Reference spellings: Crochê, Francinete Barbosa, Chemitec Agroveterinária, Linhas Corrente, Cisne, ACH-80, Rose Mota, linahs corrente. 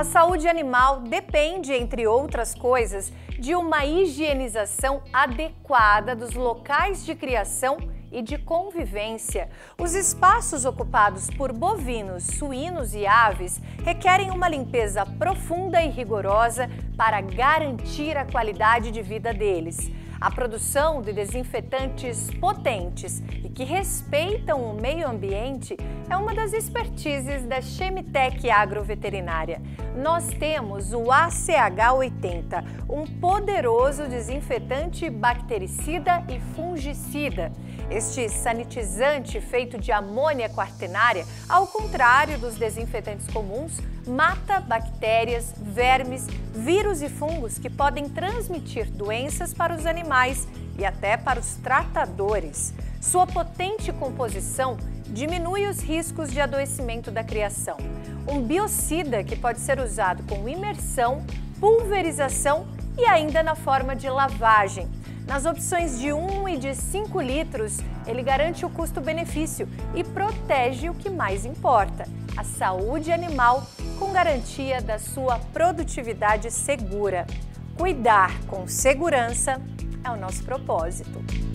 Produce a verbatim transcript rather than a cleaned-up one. A saúde animal depende, entre outras coisas, de uma higienização adequada dos locais de criação e de convivência. Os espaços ocupados por bovinos, suínos e aves requerem uma limpeza profunda e rigorosa para garantir a qualidade de vida deles. A produção de desinfetantes potentes e que respeitam o meio ambiente é uma das expertises da Chemitec Agroveterinária. Nós temos o A C H oitenta, um poderoso desinfetante bactericida e fungicida. Este sanitizante feito de amônia quaternária, ao contrário dos desinfetantes comuns, mata bactérias, vermes, vírus e fungos que podem transmitir doenças para os animais e até para os tratadores. Sua potente composição diminui os riscos de adoecimento da criação. Um biocida que pode ser usado com imersão, pulverização e ainda na forma de lavagem. Nas opções de um e de cinco litros, ele garante o custo-benefício e protege o que mais importa, a saúde animal, com garantia da sua produtividade segura. Cuidar com segurança é o nosso propósito.